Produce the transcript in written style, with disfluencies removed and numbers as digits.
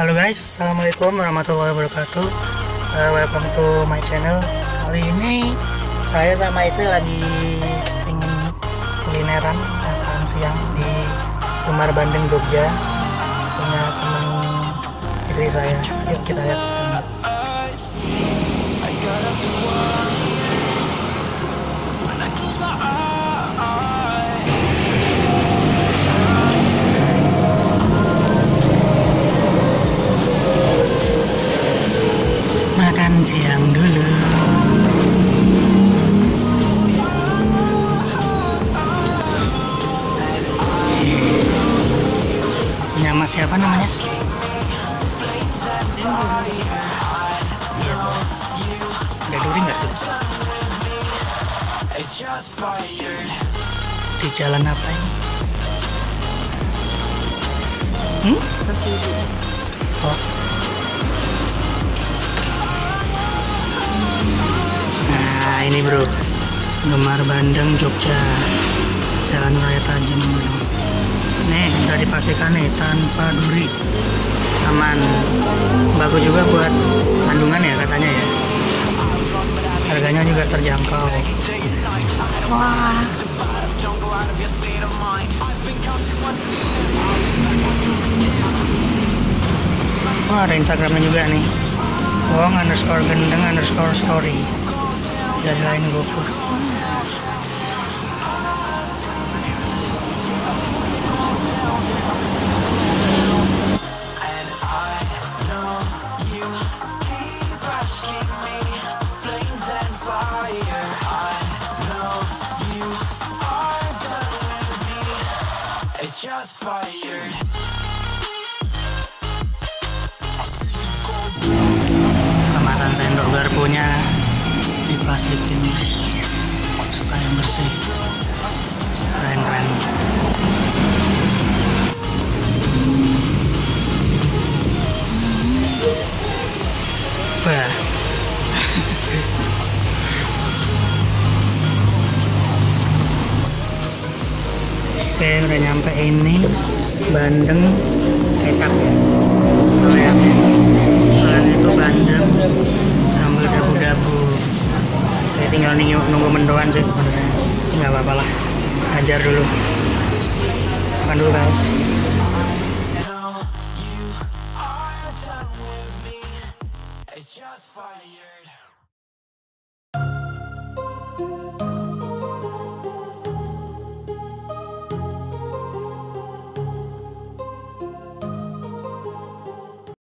Halo guys, assalamualaikum warahmatullahi wabarakatuh. Welcome to my channel. Kali ini saya sama istri lagi ingin kulineran makan siang di Gemar Bandeng Jogja punya teman istri saya. Yuk kita lihat. Makan siang dulu. Ini nama siapa namanya? Ada duri nggak tuh? Di jalan apa ini? Oh. Nah ini bro, Gemar Bandeng Jogja, Jalan Raya Tajem. Nih udah dipastikan nih tanpa duri, aman. Bagus juga buat kandungan ya katanya ya. Harganya juga terjangkau. Wah. Wah, ada Instagramnya juga nih. Wong_gendeng_story. Jadi lain GoFood. Kemasan sendok garpunya diplastikin supaya bersih, keren-keren. Wah. Oke, udah nyampe ini bandeng kecap ya. Kalian itu bandeng sambal dabu-dabu. Tinggal nunggu mendoan sih sebenarnya, nggak apa-apa lah, hajar dulu, makan dulu guys.